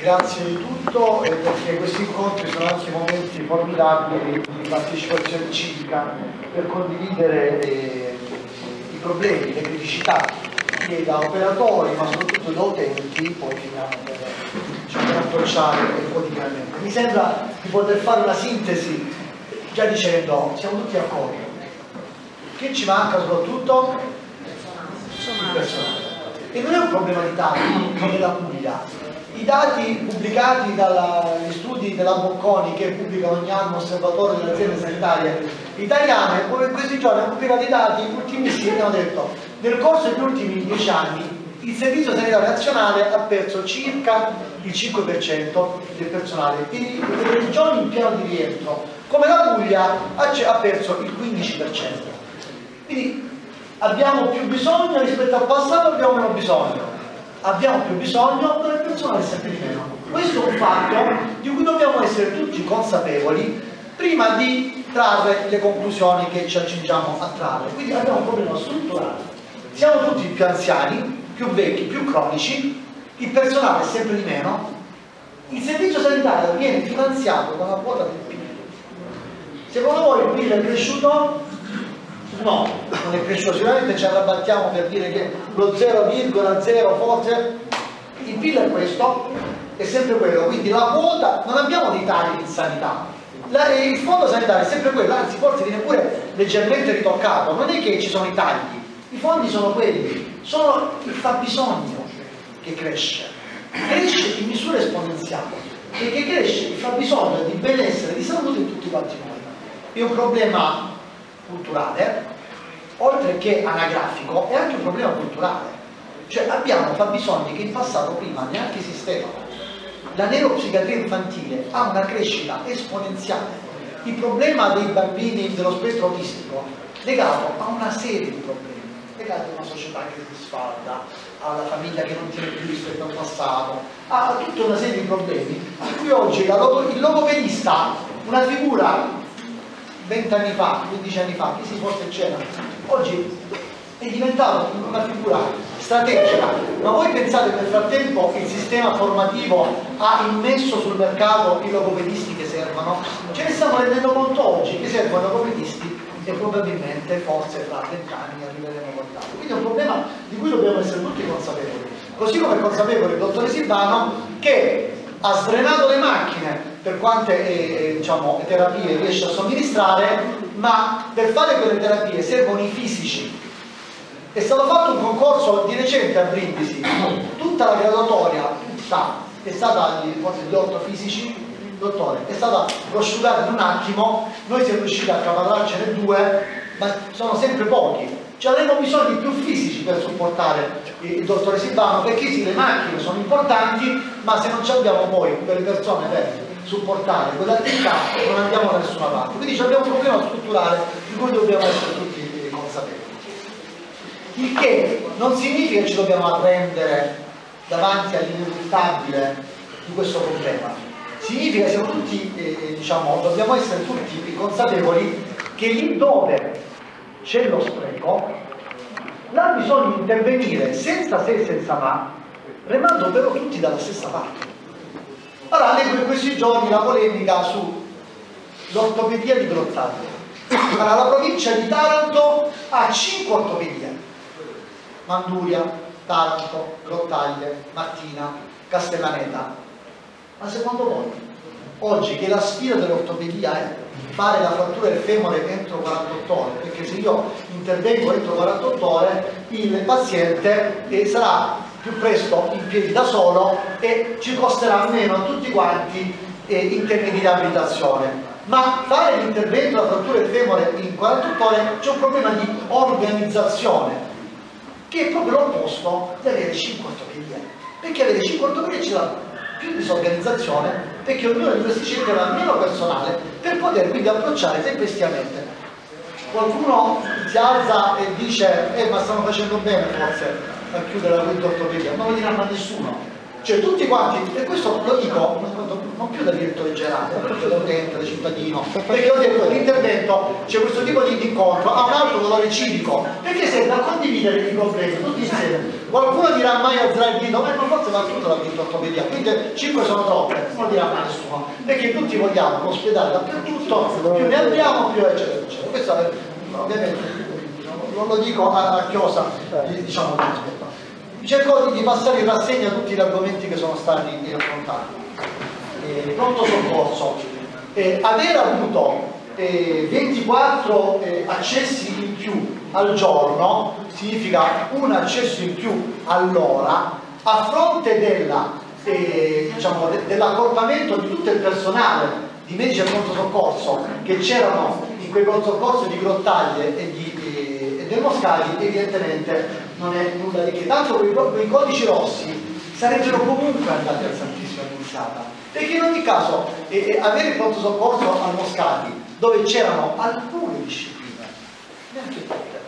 Grazie di tutto, perché questi incontri sono anche momenti formidabili di partecipazione civica per condividere i problemi, le criticità che da operatori ma soprattutto da utenti poi finiamo per approcciare quotidianamente. Mi sembra di poter fare una sintesi già dicendo siamo tutti d'accordo. Che ci manca soprattutto? Il personale. E non è un problema di dati della Puglia. I dati pubblicati dagli studi della Bocconi, che pubblica ogni anno osservatorio delle aziende sanitarie italiane, come in questi giorni ha pubblicato i dati ultimissimi e hanno detto nel corso degli ultimi 10 anni il Servizio Sanitario Nazionale ha perso circa il 5% del personale e le regioni in piano di rientro, come la Puglia, ha perso il 15%. Quindi abbiamo più bisogno rispetto al passato, abbiamo meno bisogno. Abbiamo più bisogno, ma il personale è sempre di meno. Questo è un fatto di cui dobbiamo essere tutti consapevoli prima di trarre le conclusioni che ci accingiamo a trarre. Quindi abbiamo un problema strutturale. Siamo tutti più anziani, più vecchi, più cronici, il personale è sempre di meno, il servizio sanitario viene finanziato con la quota del PIL. Secondo voi il PIL è cresciuto? No, non è cresciuto, sicuramente ci arrabattiamo per dire che lo 0,0 forse, il PIL è questo, è sempre quello, quindi la quota, non abbiamo dei tagli in sanità, il fondo sanitario è sempre quello, anzi forse viene pure leggermente ritoccato, non è che ci sono i tagli, i fondi sono quelli, sono il fabbisogno che cresce in misura esponenziale, perché cresce il fabbisogno di benessere, di salute in tutti quanti noi, è un problema culturale, oltre che anagrafico, è anche un problema culturale. Cioè abbiamo fabbisogni che in passato prima neanche esistevano. La neuropsichiatria infantile ha una crescita esponenziale. Il problema dei bambini dello spettro autistico legato a una serie di problemi, legato a una società che si sfalda, alla famiglia che non tiene più rispetto al passato, a tutta una serie di problemi a cui oggi il logopedista, una figura 20 anni fa, 15 anni fa, chi si forse c'era, oggi è diventato una figura strategica. Ma voi pensate che nel frattempo il sistema formativo ha immesso sul mercato i logopedisti che servono? Ce ne stiamo rendendo conto oggi che servono logopedisti e probabilmente forse tra 20 anni arriveremo con tanto. Quindi è un problema di cui dobbiamo essere tutti consapevoli. Così come è consapevole il dottore Silvano che ha sdrenato le macchine per quante terapie riesce a somministrare, ma per fare quelle terapie servono i fisici. È stato fatto un concorso di recente a Brindisi, tutta la graduatoria è stata forse di 8 fisici, dottore, è stata prosciugata in un attimo, noi siamo riusciti a cavallarcene 2, ma sono sempre pochi. Ci avremo bisogno di più fisici per supportare il dottore Silvano, perché sì, le macchine sono importanti, ma se non ci abbiamo poi quelle persone per supportare quell'attività non andiamo da nessuna parte. Quindi abbiamo un problema strutturale di cui dobbiamo essere tutti consapevoli. Il che non significa che ci dobbiamo arrendere davanti all'ineluttabile di questo problema. Significa che siamo tutti, dobbiamo essere tutti consapevoli che lì dove c'è lo spreco, là bisogna intervenire senza se e senza ma, remando però tutti dalla stessa parte. Allora leggo in questi giorni la polemica sull'ortopedia di Grottaglie. Allora, la provincia di Taranto ha 5 ortopedie: Manduria, Taranto, Grottaglie, Martina, Castellaneta. Ma secondo voi, oggi che la sfida dell'ortopedia è fare la frattura del femore entro 48 ore, perché se io intervengo entro 48 ore il paziente sarà più presto in piedi da solo e ci costerà meno a tutti quanti in termini di abilitazione. Ma fare l'intervento alla frattura del femore in 48 ore c'è un problema di organizzazione che è proprio l'opposto di avere 5 ortopedie, perché avere 5 ortopedie ci dà più disorganizzazione, perché ognuno di questi centri avrà meno personale per poter quindi approcciare tempestivamente. Qualcuno si alza e dice ma stanno facendo bene forse a chiudere la quinta ortopedia, non lo diranno a nessuno, cioè tutti quanti, e questo lo dico non più da direttore generale, ma più da utente, da cittadino, perché ho detto l'intervento, c'è questo tipo di incontro, ha un alto valore civico, perché serve a condividere i problemi tutti insieme. Qualcuno dirà mai al drive-in, ma forse va tutto l'ha vinto a commedia, quindi 5 sono troppe, non dirà mai nessuno, perché tutti vogliamo un ospedale dappertutto, più ne abbiamo più eccetera eccetera. Questo ovviamente non lo dico a chiosa, diciamo, rispetto. Cerco di passare in rassegna tutti gli argomenti che sono stati affrontati. Pronto soccorso. Aver avuto 24 accessi in più al giorno significa un accesso in più all'ora a fronte della, diciamo, dell'accorpamento di tutto il personale di medici del pronto soccorso che c'erano in quei pronto soccorso di Grottaglie e del Moscati. Evidentemente non è nulla di che, tanto quei codici rossi sarebbero comunque andati al Santissima Annunziata, perché in ogni caso avere il pronto soccorso al Moscati, dove c'erano alcune discipline, neanche tutte,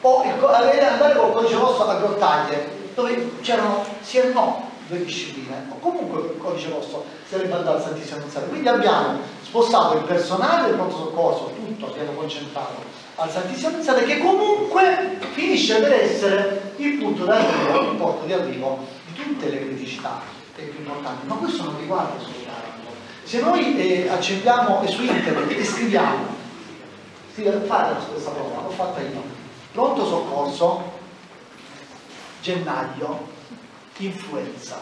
o andare col codice rosso alla Grottaglie, dove c'erano sì e no 2 discipline, o comunque il codice rosso sarebbe andato al Santissima Annunziata. Quindi abbiamo spostato il personale del pronto soccorso, tutto si è concentrato al Santissima Annunziata, che comunque finisce per essere il punto d'arrivo, il porto di arrivo di tutte le criticità più importanti. Ma questo non riguarda solo Taranto. Se noi accendiamo su internet e scriviamo, fate questa prova, l'ho fatta io, pronto soccorso, gennaio, influenza.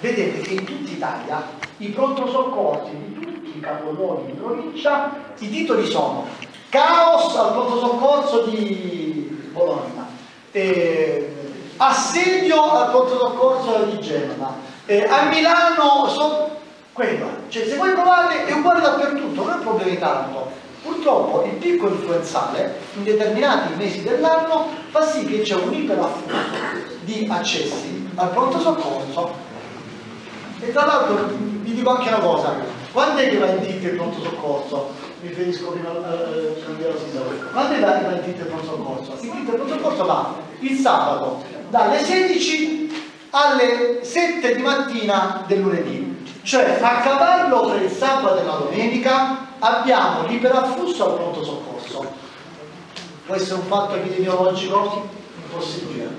Vedete che in tutta Italia i pronto soccorsi di tutti i capoluoghi di provincia, i titoli sono: caos al pronto soccorso di Bologna, assedio al pronto soccorso di Genova, a Milano, quello, cioè se voi provate è uguale dappertutto, non è un problema di tanto. Purtroppo il picco influenzale in determinati mesi dell'anno fa sì che c'è un iperafflusso di accessi al pronto soccorso. E tra l'altro vi dico anche una cosa, quando è che va in ditta il pronto soccorso? Mi riferisco prima al Candiero Sisauro. Quando è la ditta del pronto soccorso? Il ditta del pronto soccorso va il sabato dalle 16 alle 7 di mattina del lunedì, cioè a cavallo tra il sabato e la domenica abbiamo l'iperafflusso al pronto soccorso. Può essere un fatto epidemiologico? Impossibile.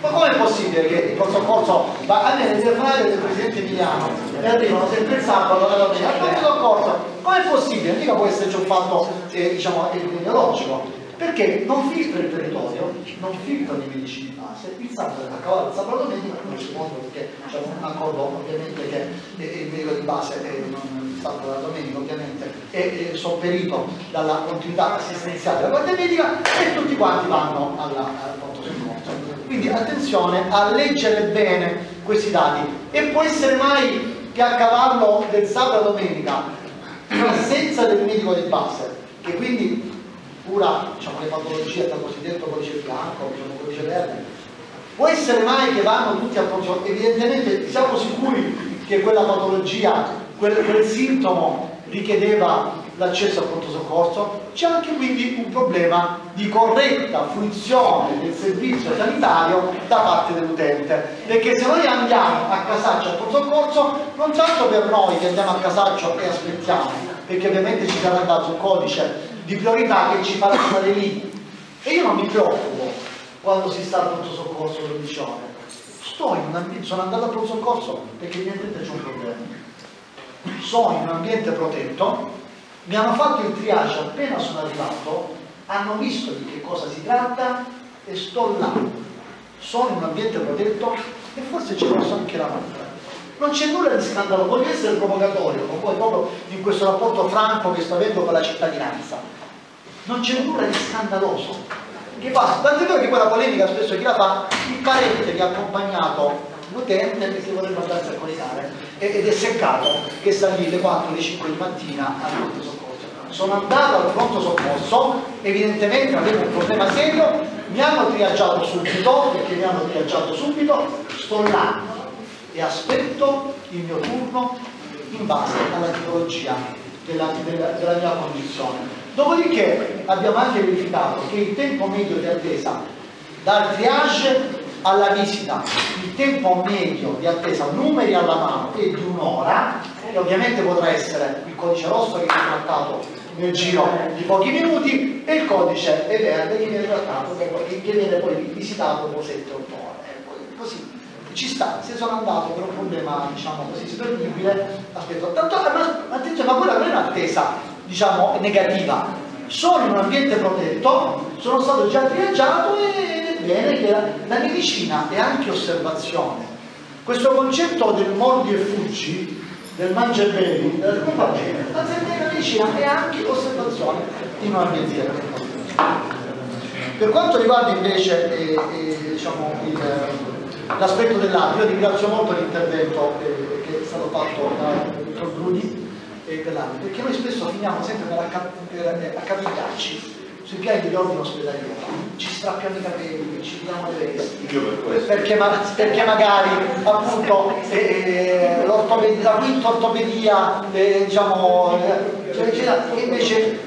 Ma com'è possibile che il pronto soccorso va a me le telefonate del presidente Emiliano e arrivano sempre il sabato alla domenica? Il pronto soccorso, com'è possibile? Mica può esserci un fatto diciamo epidemiologico, perché non filtra il territorio, non filtrano i medici di base, il sabato a cavallo del sabato domenica non ci può, perché c'è un accordo ovviamente che il medico di base il sabato della domenica ovviamente è sopperito dalla continuità assistenziale della guardia medica e tutti quanti vanno al pronto soccorso. Quindi attenzione a leggere bene questi dati. E può essere mai che a cavallo del sabato e domenica, in assenza del medico di base, che quindi cura diciamo, le patologie dal cosiddetto codice bianco, diciamo, codice verde, può essere mai che vanno tutti a pronto? Evidentemente siamo sicuri che quella patologia, quel sintomo richiedeva l'accesso al pronto soccorso. C'è anche quindi un problema di corretta fruizione del servizio sanitario da parte dell'utente, perché se noi andiamo a casaccio al pronto soccorso, non tanto per noi che andiamo a casaccio e aspettiamo, perché ovviamente ci sarà dato un codice di priorità che ci farà stare lì, e io non mi preoccupo quando si sta al pronto soccorso per 12 ore, sono andato al pronto soccorso perché evidentemente c'è un problema, sono in un ambiente protetto. Mi hanno fatto il triage appena sono arrivato, hanno visto di che cosa si tratta e sto là. Sono in un ambiente protetto e forse ci posso anche la mano. Non c'è nulla di scandalo, voglio essere provocatorio, ma poi proprio in questo rapporto franco che sto avendo con la cittadinanza. Non c'è nulla di scandaloso. Che basta, tant'è vero che quella polemica spesso chi la fa? Il parente che ha accompagnato l'utente che si voleva andarsi a collegare ed è seccato che sta lì alle 4, alle 5 di mattina al pronto soccorso. Sono andato al pronto soccorso, evidentemente avevo un problema serio, mi hanno triaggiato subito, sto là e aspetto il mio turno in base alla tipologia della mia condizione. Dopodiché abbiamo anche verificato che il tempo medio di attesa dal triage alla visita, il tempo medio di attesa, numeri alla mano, è di un'ora, e ovviamente potrà essere il codice rosso che è trattato nel giro di pochi minuti, e il codice è verde che viene trattato, che viene poi visitato sempre un po'. Così ci sta, se sono andato per un problema, diciamo così, supervivibile, aspetto. Tanto, ma quella non è un'attesa, diciamo, negativa. Sono in un ambiente protetto, sono stato già triaggiato e è bene che la medicina è anche osservazione. Questo concetto del mordi e fuggi, del mangia e bevi, non va bene. La medicina è anche osservazione in un ambiente protetto. Per quanto riguarda invece diciamo, l'aspetto dell'acqua, io ringrazio molto l'intervento che è stato fatto dal dottor Bruni dell'acqua, perché noi spesso finiamo sempre per accapigliarci sui piani di ordine ospedaliero, ci strappiamo i capelli, ci tiriamo le vesti, perché magari appunto la quinta ortopedia, diciamo, e invece,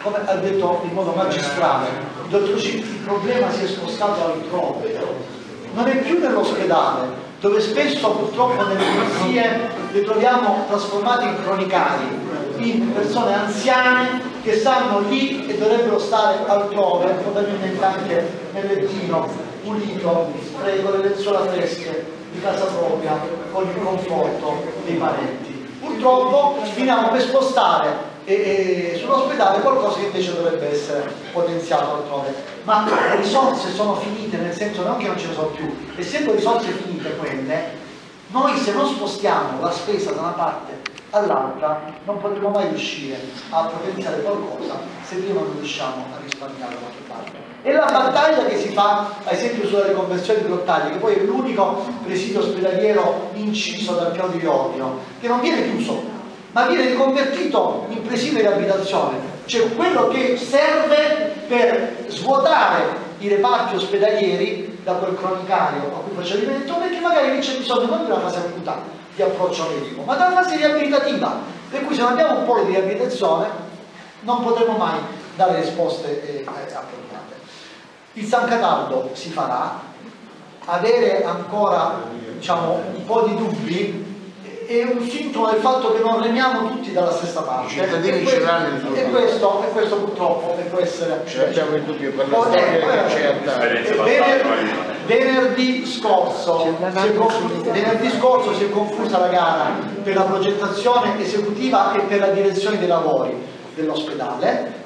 come ha detto in modo magistrale il dottor Luci, il problema si è spostato altrove. Non è più nell'ospedale, dove spesso purtroppo nelle pulizie le troviamo trasformate in cronicari, in persone anziane che stanno lì e dovrebbero stare altrove, probabilmente anche nel lettino pulito, con le lenzuola fresche di casa propria, con il conforto dei parenti. Purtroppo finiamo per spostare sull'ospedale qualcosa che invece dovrebbe essere potenziato altrove, ma le risorse sono finite, nel senso non che non ce ne sono più, essendo risorse finite quelle, noi se non spostiamo la spesa da una parte all'altra non potremo mai riuscire a potenziare qualcosa se prima non riusciamo a risparmiare da qualche parte. E la battaglia che si fa, ad esempio, sulla riconversione di Grottaglie, che poi è l'unico presidio ospedaliero inciso dal piano di riordino, che non viene chiuso, ma viene riconvertito in presidio di abitazione, cioè quello che serve per svuotare i reparti ospedalieri da quel cronicario a cui faccio riferimento, perché magari c'è bisogno non di una fase acuta di approccio medico, ma da una fase riabilitativa, per cui se non abbiamo un polo di riabilitazione non potremo mai dare risposte appropriate. Il San Cataldo si farà, avere ancora, diciamo, un po' di dubbi è un sintomo del fatto che non remiamo tutti dalla stessa parte, e questo purtroppo può essere, abbiamo il dubbio per la storia certa. Venerdì scorso si è confusa la gara per la progettazione esecutiva e per la direzione dei lavori dell'ospedale.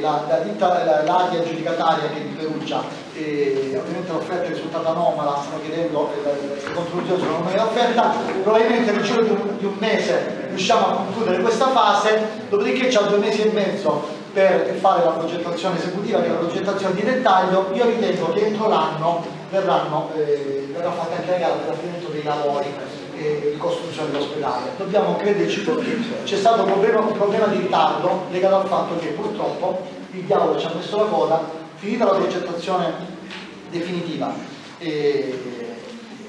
La ditta, l'area aggiudicataria, che è di Perugia, ovviamente l'offerta è risultata anomala, stanno chiedendo la contribuzione sulla nomina dell'offerta. Probabilmente nel giro di un mese riusciamo a concludere questa fase, dopodiché c'è 2 mesi e mezzo per fare la progettazione esecutiva, che è la progettazione di dettaglio. Io ritengo che entro l'anno verrà fatta anche la gara per l'avviamento dei lavori di costruzione dell'ospedale. Dobbiamo crederci tutti, c'è stato un problema di ritardo legato al fatto che purtroppo il diavolo ci ha messo la coda, finita la progettazione definitiva.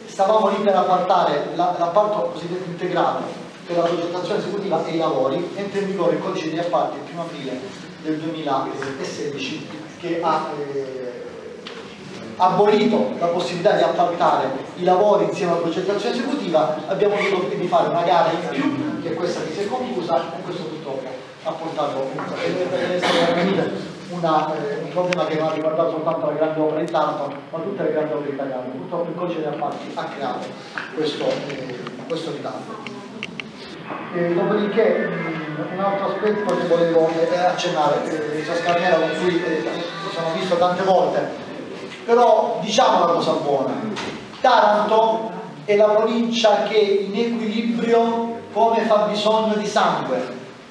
Stavamo lì per appartare l'apparto cosiddetto integrato per la progettazione esecutiva e i lavori, entra in vigore il codice degli appalti il 1 aprile del 2016 che ha abolito la possibilità di appaltare i lavori insieme alla progettazione esecutiva. Abbiamo dovuto quindi fare una gara in più, che è questa che si è conclusa, e questo purtroppo ha portato un problema che non ha riguardato soltanto la grande opera di Taranto, ma tutte le grandi opere italiane. Purtroppo il codice degli appalti ha creato questo ritardo. Dopodiché un altro aspetto che volevo accennare, Rosa Scarnera, con cui sono visto tante volte, però diciamo una cosa buona: Taranto è la provincia che è in equilibrio come fa bisogno di sangue,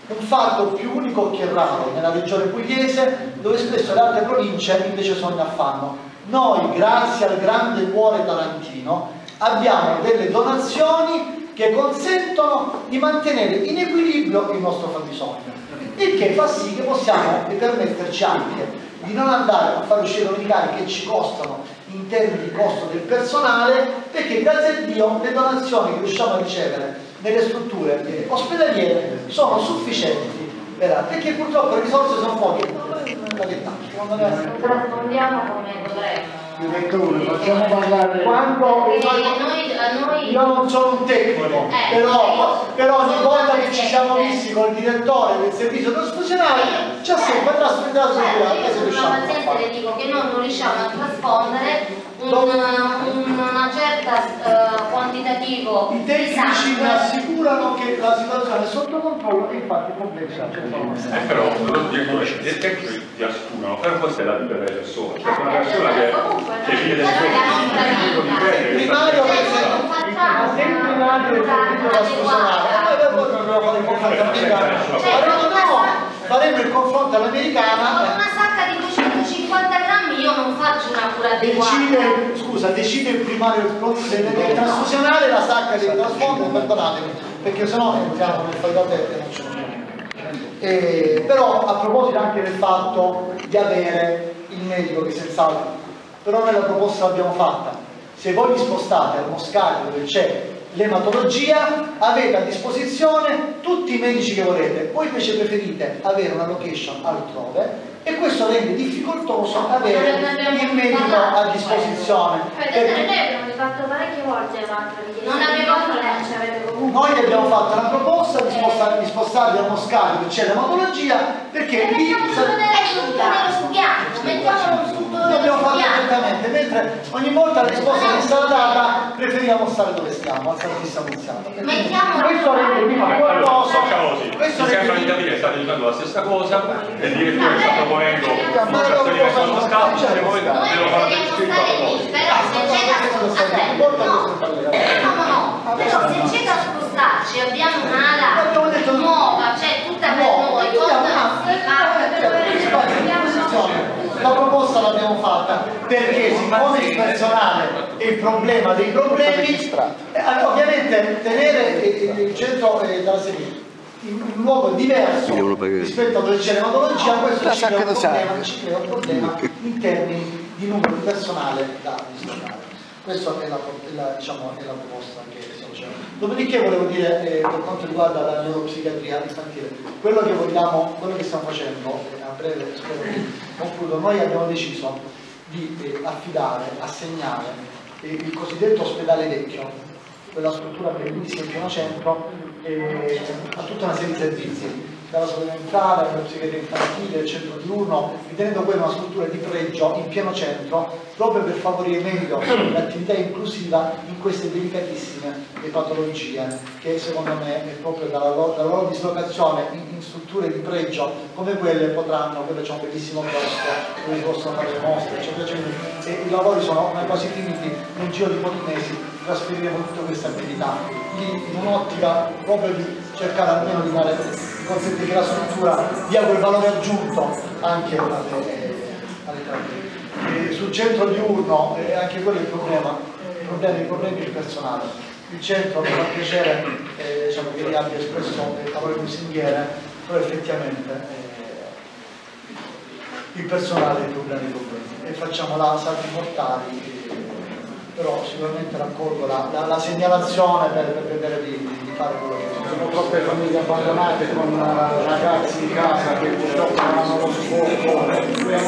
un fatto più unico che raro nella regione pugliese, dove spesso le altre province invece sono in affanno. Noi, grazie al grande cuore tarantino, abbiamo delle donazioni che consentono di mantenere in equilibrio il nostro fabbisogno, il che fa sì che possiamo permetterci anche di non andare a far uscire dominicali che ci costano in termini di costo del personale, perché grazie a Dio le donazioni che riusciamo a ricevere nelle strutture ospedaliere sono sufficienti, perché purtroppo le risorse sono poche, non le approfondiamo come dovremmo. direttore, facciamo parlare quando noi, io non sono un tecnico, però ogni volta che ci siamo visti col direttore del servizio trasfusionale ci ha sempre trasfusionato sul paziente, le dico che noi non riusciamo a trasfondere una certa quantitativo. I tecnici mi assicurano che la situazione è sotto controllo e infatti complessa. Però i tecnici ti assicurano, però questa è la vita delle persone, cioè una persona che viene dal suo primario, se il primario è servito da sposare, faremo il confronto all'americana. Io non faccio una cura adeguata. Decide il primario del trasfusionale la sacca di trasfondo, perdonatemi, perché sennò entriamo nel fai da te e non ce ne frega. Però a proposito anche del fatto di avere il medico che senz'altro, però noi la proposta l'abbiamo fatta. Se voi vi spostate al Moscati dove c'è l'ematologia, avete a disposizione tutti i medici che volete, voi invece preferite avere una location altrove e questo rende difficoltoso avere il medico a disposizione. Perché noi abbiamo fatto parecchie volte non abbiamo fatto, noi abbiamo fatto la proposta di spostarvi a Moscati, c'è l'ematologia, perché lì abbiamo fatto esattamente, mentre ogni volta la risposta che è stata data preferiamo stare dove stiamo, al Santissima Annunziata. Questo rende difficoltoso. Questo sembra di capire che state dicendo la stessa cosa e il direttore sta proponendo un trasferimento al Moscato, se voi devo fare però se c'è da spostarci abbiamo un'ala nuova, cioè tutta per noi, la proposta l'abbiamo fatta perché siccome il personale è il problema dei problemi, ovviamente tenere il centro della seduta in un luogo diverso rispetto a dove c'è l'ematologia, questo ci crea un problema in termini di numero di personale da dislocare. Questa è la proposta che stiamo facendo. Dopodiché volevo dire, per quanto riguarda la neuropsichiatria infantile, quello che stiamo facendo, a breve spero che concludo, noi abbiamo deciso di assegnare il cosiddetto ospedale vecchio, quella struttura per il piano centro, a tutta una serie di servizi, dalla salute mentale, alla psichiatria infantile, al centro diurno, ritenendo quella una struttura di pregio in pieno centro, proprio per favorire meglio l'attività inclusiva in queste delicatissime patologie, che secondo me è proprio dalla loro dislocazione in strutture di pregio come quelle potranno, quello c'è un bellissimo posto dove si possono fare le mostre, e i lavori sono quasi finiti, nel giro di pochi mesi trasferiremo tutta questa abilità, in un'ottica proprio di cercare almeno di dare, consente che la struttura dia quel valore aggiunto anche alle terapie. Sul centro diurno, anche quello è il problema, i problemi del personale. Il centro mi fa piacere che gli abbia espresso il valore consigliere, però effettivamente il personale è il problema dei problemi e facciamo là salti mortali, però sicuramente raccolgo la segnalazione per vedere di fare quello che sono troppe famiglie abbandonate con ragazzi in casa che purtroppo non hanno lo sbocco.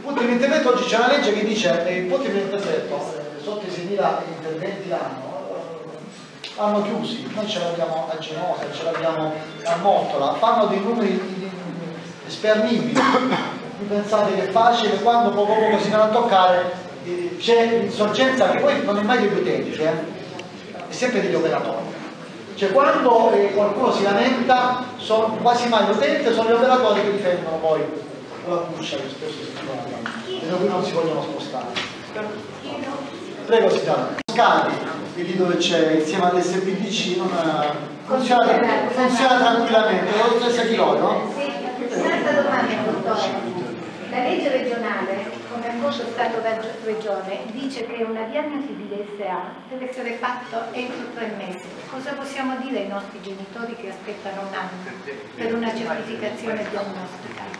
Punti di intervento, oggi c'è una legge che dice che i punti di intervento sotto i 6.000 interventi l'anno chiusi, noi ce l'abbiamo a Genosa, ce l'abbiamo a Mottola, fanno dei numeri spernibili. Pensate che è facile quando poco si vanno a toccare, c'è l'insorgenza che poi non è mai degli utenti, è sempre degli operatori. Cioè quando qualcuno si lamenta, sono quasi mai gli utenti, sono gli operatori che difendono poi con la cuccia che spesso si trova, da cui non si vogliono spostare. Prego Silvano. Moscati, e lì dove c'è insieme all'SPDC funziona tranquillamente, lo stesso chilo, no? Un'altra domanda, dottore. La legge regionale, come appunto è stato da regione, dice che una diagnosi di DSA deve essere fatta entro 3 mesi. Cosa possiamo dire ai nostri genitori che aspettano un anno per una certificazione diagnostica?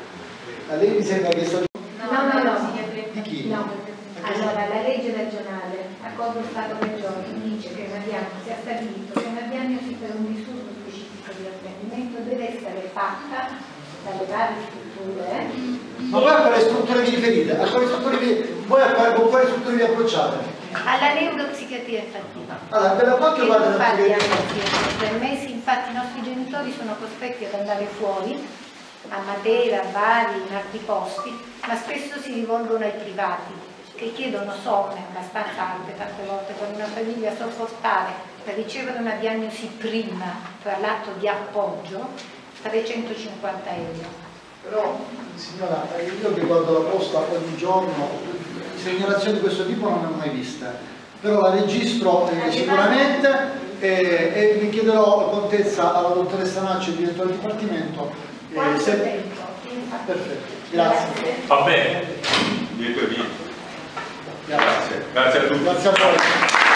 La legge mi sembra che sia... No. Di chi? No. Allora, la legge regionale, accordo Stato-Regione, dice che una diagnosi ha stabilito che una diagnosi per un disturbo specifico di apprendimento deve essere fatta dalle varie strutture Ma voi a quale struttura vi riferite? A quale struttura con quale struttura vi approcciate? Alla neuropsichiatria infantina. Allora, per la qualche parte per mesi infatti i nostri genitori sono costretti ad andare fuori, a Matera, a Bari, in altri posti, ma spesso si rivolgono ai privati, che chiedono somme abbastanza alte tante volte per una famiglia sopportare, per ricevere una diagnosi prima, tra l'altro di appoggio, 350 euro. Però, signora, io che guardo la posta ogni giorno, segnalazioni di questo tipo non ne ho mai vista, però la registro sicuramente e vi chiederò contezza alla dottoressa Nacci, direttore del dipartimento. Se... Perfetto, grazie. Va bene, grazie. Grazie a tutti. Grazie a voi.